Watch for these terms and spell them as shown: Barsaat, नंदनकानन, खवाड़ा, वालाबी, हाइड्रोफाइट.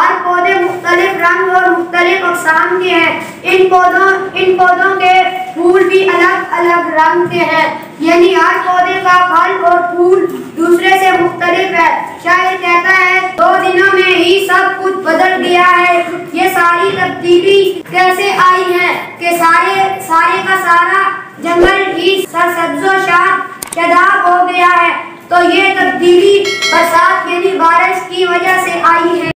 और पौधे मुख्तलिफ रंग और मुख्तलिफ अक़साम के हैं। इन पौधों के फूल भी अलग अलग रंग के हैं, यानी हर पौधे का फल और फूल दूसरे से मुख्तलिफ है। शायर कहता है, दो दिनों में ही सब कुछ बदल गया है। ये सारी तब्दीली कैसे आई है कि सारे का सारा जंगल ही सरसब्ज़ो शादाब हो गया है। तो ये तब्दीली बरसात यानी बारिश की वजह से आई है।